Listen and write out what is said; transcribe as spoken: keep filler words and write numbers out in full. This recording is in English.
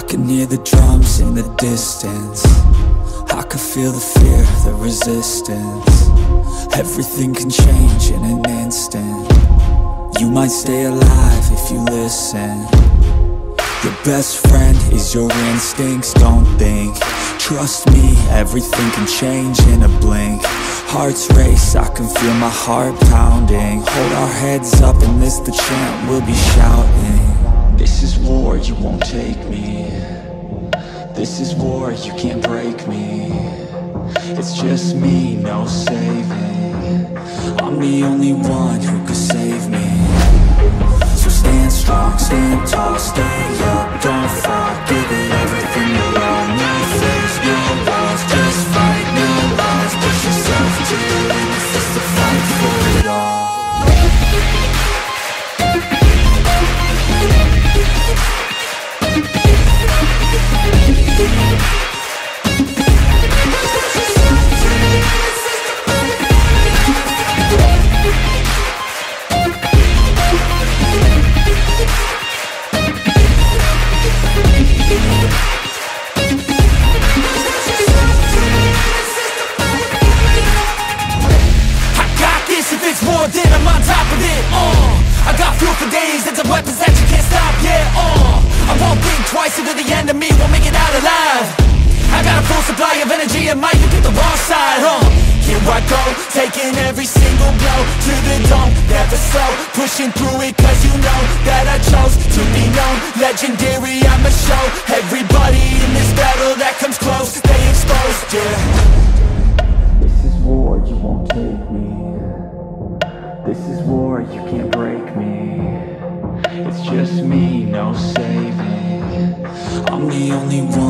I can hear the drums in the distance, I can feel the fear, the resistance. Everything can change in an instant. You might stay alive if you listen. Your best friend is your instincts, don't think. Trust me, everything can change in a blink. Hearts race, I can feel my heart pounding. Hold our heads up and list the chant we'll be shouting. This is war, you won't take me. This is war, you can't break me. It's just me, no saving. I'm the only one who could save me. So stand strong, stand tall, stay up, don't fall. Give it everything you own. No fears, no walls, just fight, no lies. Push yourself to the limits, just to fight for it all. Only one.